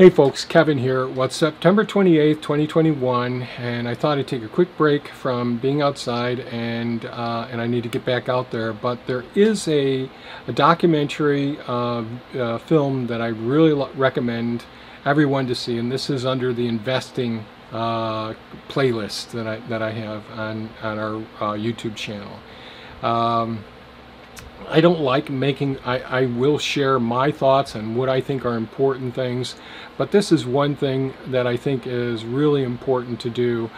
Hey folks, Kevin here. Well, it's September 28th, 2021, and I thought I'd take a quick break from being outside, and I need to get back out there. But there is a documentary film that I really recommend everyone to see, and this is under the investing playlist that I have on our YouTube channel. I don't like making, I will share my thoughts and what I think are important things, but this is one thing that I think is really important to do,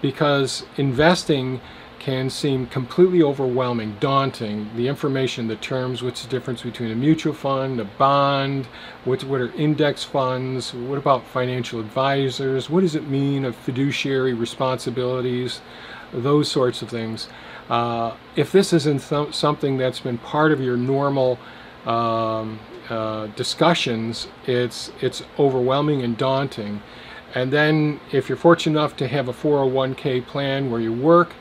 because investing can seem completely overwhelming, daunting, the information, the terms, what's the difference between a mutual fund, a bond, what are index funds, what about financial advisors, what does it mean of fiduciary responsibilities, those sorts of things. If this isn't something that's been part of your normal discussions, it's overwhelming and daunting. And then if you're fortunate enough to have a 401k plan where you work,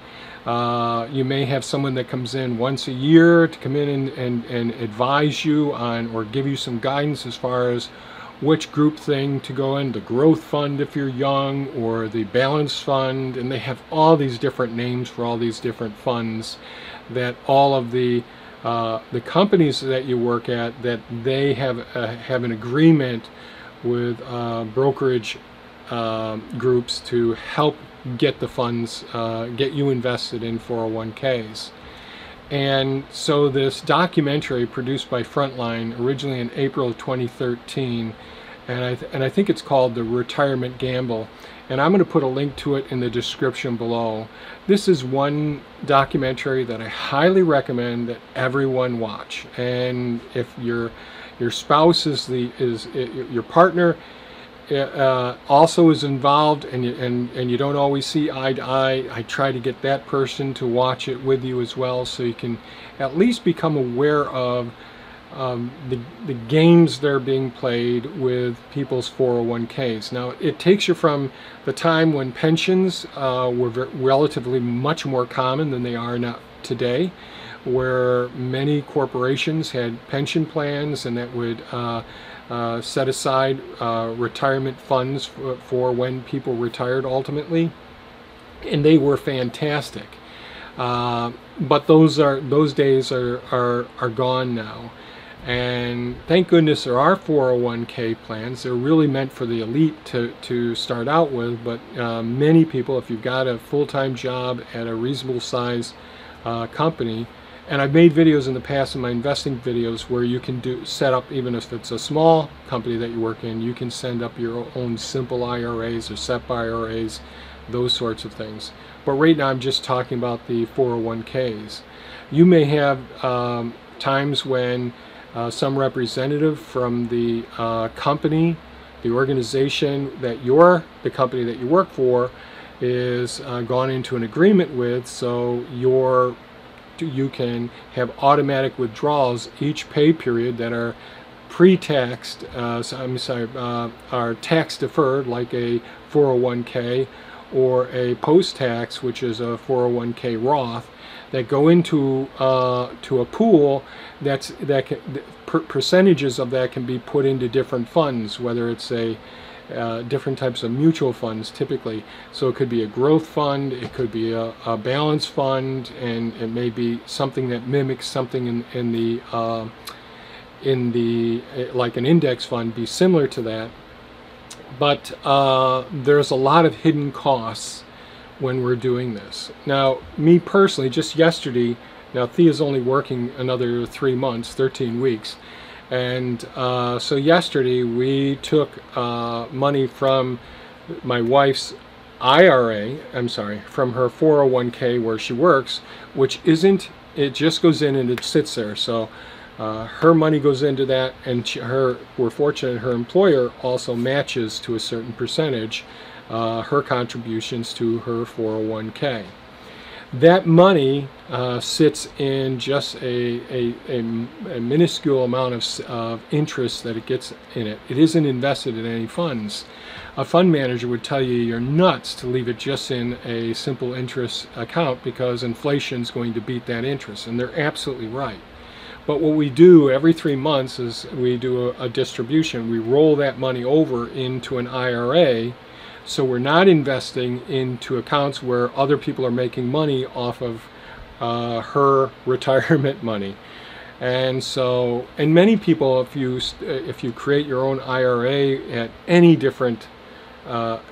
you may have someone that comes in once a year to come in and advise you on, or give you some guidance as far as which group thing to go in, the growth fund if you're young, or the balance fund, and they have all these different names for all these different funds that all of the companies that you work at, that they have an agreement with brokerage groups to help get the funds, get you invested in 401ks. And so this documentary, produced by Frontline, originally in April of 2013, and I think it's called The Retirement Gamble, and I'm going to put a link to it in the description below. This is one documentary that I highly recommend that everyone watch. And if your spouse is your partner also is involved, and you don't always see eye to eye, I try to get that person to watch it with you as well, so you can at least become aware of the games that are being played with people's 401ks. Now, it takes you from the time when pensions were relatively much more common than they are now today, where many corporations had pension plans, and that would set aside retirement funds for when people retired ultimately, and they were fantastic. But those days are gone now, and thank goodness there are 401k plans. They're really meant for the elite to start out with, but many people, if you've got a full-time job at a reasonable size company, and I've made videos in the past, in my investing videos, where you can set up, even if it's a small company that you work in, you can send up your own simple IRAs or SEP IRAs, those sorts of things. But right now I'm just talking about the 401ks. You may have times when some representative from the company, the organization that the company that you work for, is gone into an agreement with, so you can have automatic withdrawals each pay period that are pre-taxed, are tax deferred, like a 401k, or a post-tax, which is a 401k Roth, that go into to a pool percentages of that can be put into different funds, whether it's a different types of mutual funds typically. So it could be a growth fund, it could be a balance fund, and it may be something that mimics something like an index fund, be similar to that. But there's a lot of hidden costs when we're doing this. Now, me personally, just yesterday, now Thea's only working another 3 months, 13 weeks. And so yesterday we took money from my wife's IRA, I'm sorry, from her 401k where she works, which isn't, it just goes in and it sits there. So her money goes into that, and we're fortunate her employer also matches to a certain percentage her contributions to her 401k. That money sits in just a minuscule amount of interest that it gets in it. It isn't invested in any funds. A fund manager would tell you you're nuts to leave it just in a simple interest account, because inflation's going to beat that interest, and they're absolutely right. But what we do every 3 months is we do a distribution. We roll that money over into an IRA, so we're not investing into accounts where other people are making money off of her retirement money. And so, and many people, if you create your own IRA at any different,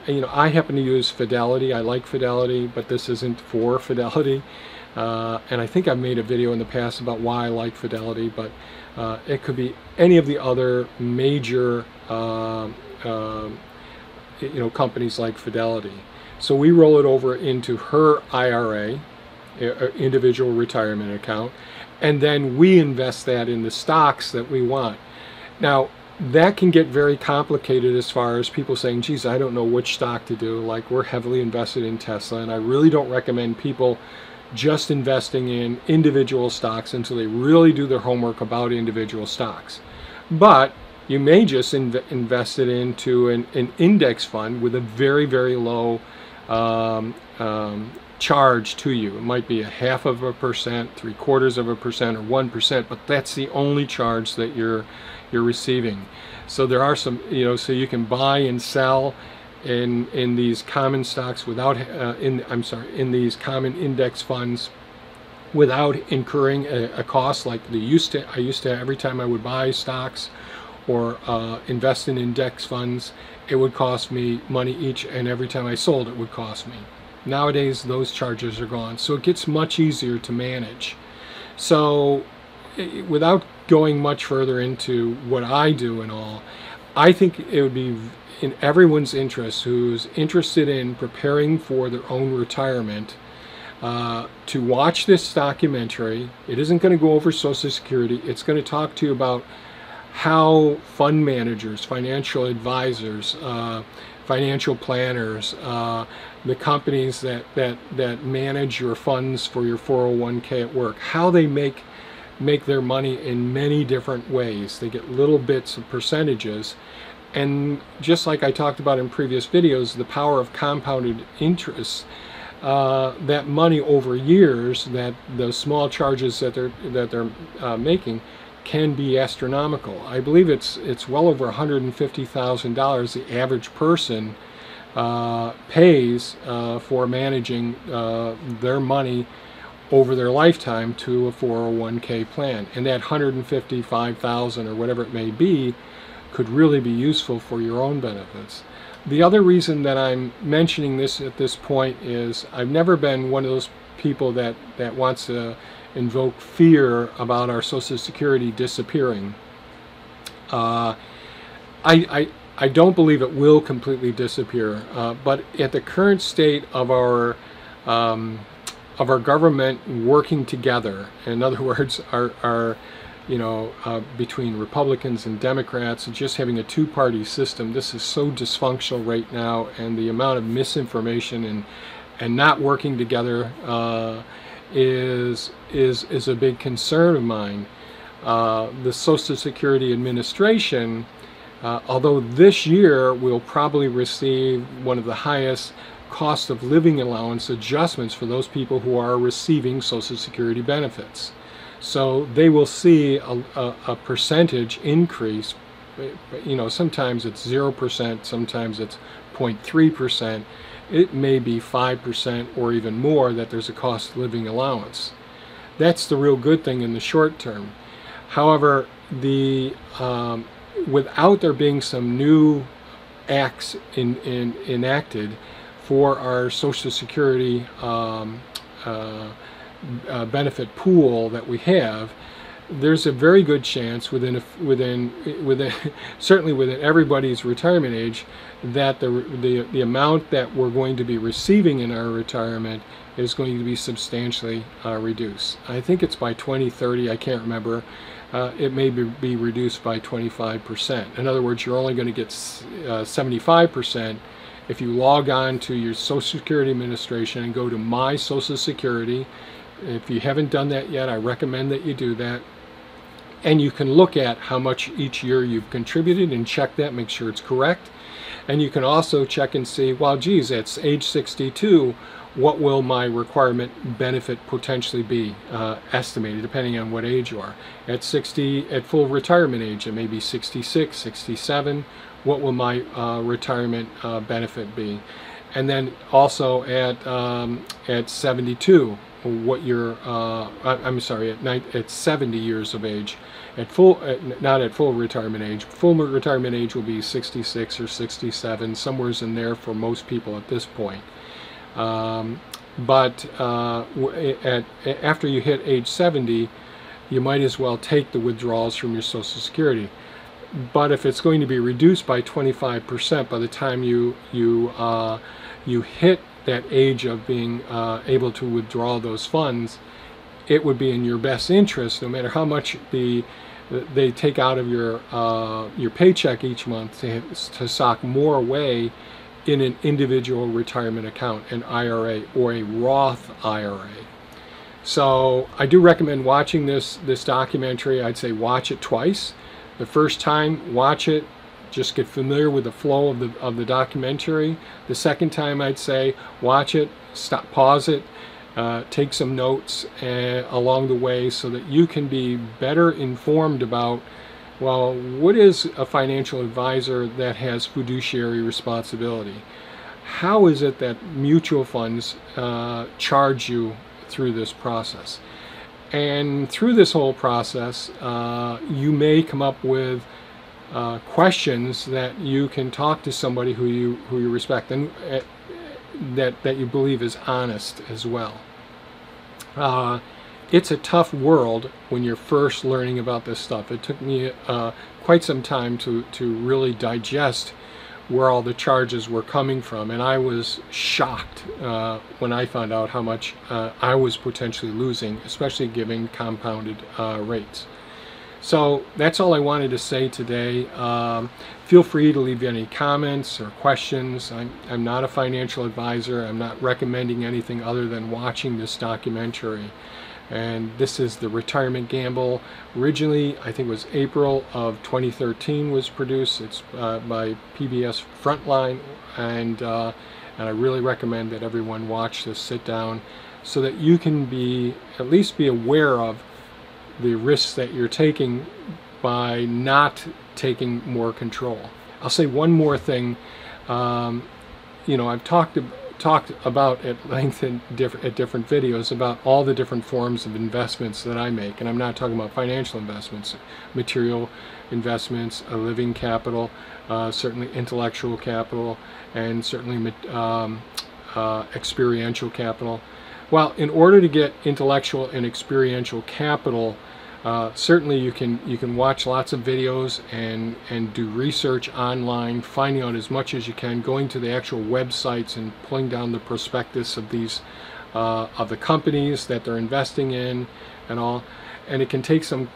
you know, I happen to use Fidelity. I like Fidelity, but this isn't for Fidelity. And I think I've made a video in the past about why I like Fidelity, but it could be any of the other major you know, companies like Fidelity. So we roll it over into her IRA, individual retirement account, and then we invest that in the stocks that we want. Now, that can get very complicated as far as people saying, geez, I don't know which stock to do. Like, we're heavily invested in Tesla, and I really don't recommend people just investing in individual stocks until they really do their homework about individual stocks. But you may just invest it into an index fund with a very, very low charge to you. It might be 0.5%, 0.75%, or 1%, but that's the only charge that you're receiving. So there are some, you know, so you can buy and sell in these common stocks without in these common index funds without incurring a cost like they used to. I used to, every time I would buy stocks or invest in index funds, it would cost me money each, and every time I sold it would cost me. Nowadays those charges are gone, so it gets much easier to manage. So without going much further into what I do and all, I think it would be in everyone's interest who's interested in preparing for their own retirement to watch this documentary. It isn't going to go over Social Security. It's going to talk to you about how fund managers, financial advisors, financial planners, the companies that manage your funds for your 401k at work, how they make their money in many different ways. They get little bits of percentages. And just like I talked about in previous videos, the power of compounded interest, that money over years, that the small charges that they're making can be astronomical. I believe it's well over $150,000 the average person pays for managing their money over their lifetime to a 401k plan. And that $155,000 or whatever it may be could really be useful for your own benefits. The other reason that I'm mentioning this at this point is I've never been one of those people that wants to invoke fear about our Social Security disappearing. I don't believe it will completely disappear, but at the current state of our government working together, in other words, our you know, between Republicans and Democrats, and just having a two-party system, this is so dysfunctional right now, and the amount of misinformation and not working together is a big concern of mine. The Social Security Administration, although this year will probably receive one of the highest cost of living allowance adjustments for those people who are receiving Social Security benefits. So they will see a percentage increase. You know, sometimes it's 0%, sometimes it's 0.3%. It may be 5% or even more that there's a cost of living allowance. That's the real good thing in the short term. However, without there being some new acts enacted for our Social Security benefit pool that we have, there's a very good chance within certainly within everybody's retirement age that the amount that we're going to be receiving in our retirement is going to be substantially reduced. I think it's by 2030, I can't remember, it may be reduced by 25%. In other words, you're only going to get 75% if you log on to your Social Security Administration and go to My Social Security. If you haven't done that yet, I recommend that you do that. And you can look at how much each year you've contributed and check that, make sure it's correct. And you can also check and see, well, geez, it's age 62, what will my retirement benefit potentially be estimated, depending on what age you are. At 60, at full retirement age, it may be 66, 67, what will my retirement benefit be? And then also at 72, what your I'm sorry, at 70 years of age, at full not at full retirement age. Full retirement age will be 66 or 67, somewhere's in there for most people at this point. After you hit age 70, you might as well take the withdrawals from your Social Security. But if it's going to be reduced by 25% by the time you hit that age of being able to withdraw those funds, it would be in your best interest, no matter how much they take out of your paycheck each month, to sock more away in an individual retirement account, an IRA or a Roth IRA. So I do recommend watching this documentary. I'd say watch it twice. The first time, watch it, just get familiar with the flow of the documentary. The second time, I'd say watch it, stop, pause it, take some notes along the way, so that you can be better informed about, well, what is a financial advisor that has fiduciary responsibility? How is it that mutual funds charge you through this process? And through this whole process, you may come up with questions that you can talk to somebody who you respect and that you believe is honest as well. It's a tough world when you're first learning about this stuff. It took me quite some time to really digest where all the charges were coming from, and I was shocked when I found out how much I was potentially losing, especially given compounded rates. So that's all I wanted to say today. Feel free to leave any comments or questions. I'm not a financial advisor. I'm not recommending anything other than watching this documentary. And this is The Retirement Gamble. Originally, I think it was April of 2013 was produced. It's by PBS Frontline, and I really recommend that everyone watch this, sit down, so that you can at least be aware of the risks that you're taking by not taking more control. I'll say one more thing. You know, I've talked about at length in different videos about all the different forms of investments that I make, and I'm not talking about financial investments, material investments, a living capital, certainly intellectual capital, and certainly experiential capital. Well, in order to get intellectual and experiential capital, certainly you can watch lots of videos and do research online, finding out as much as you can, going to the actual websites and pulling down the prospectus of these of the companies that they're investing in and all. And it can take some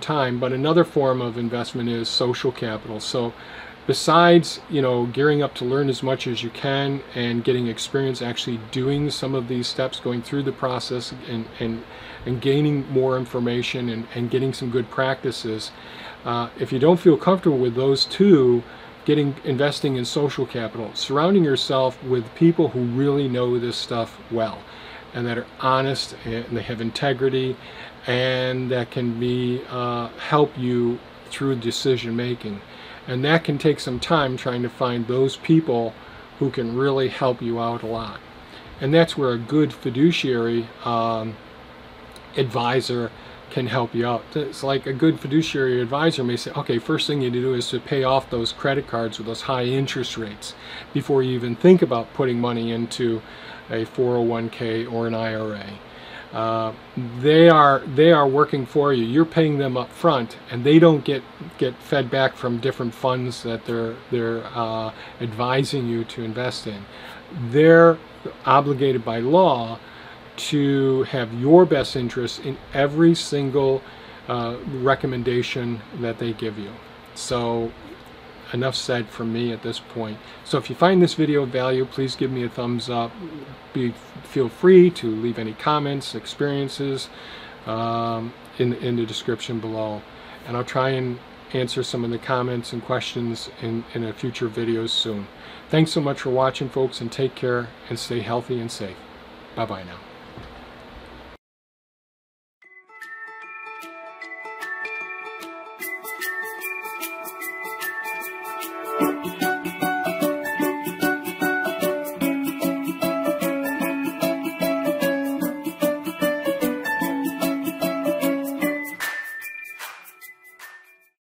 time. But another form of investment is social capital. So besides, you know, gearing up to learn as much as you can and getting experience actually doing some of these steps, going through the process and gaining more information and getting some good practices, if you don't feel comfortable with those two, investing in social capital, surrounding yourself with people who really know this stuff well, and that are honest, and they have integrity, and that can be help you through decision making. And that can take some time, trying to find those people who can really help you out a lot. And that's where a good fiduciary advisor can help you out. It's like a good fiduciary advisor may say, okay, first thing you do is to pay off those credit cards with those high interest rates before you even think about putting money into a 401k or an IRA. They are working for you. You're paying them up front, and they don't get fed back from different funds that they're advising you to invest in. They're obligated by law to have your best interest in every single recommendation that they give you. So enough said from me at this point. So if you find this video of value, please give me a thumbs up. Feel free to leave any comments, experiences in the description below. And I'll try and answer some of the comments and questions in a future videos soon. Thanks so much for watching, folks, and take care and stay healthy and safe. Bye-bye now.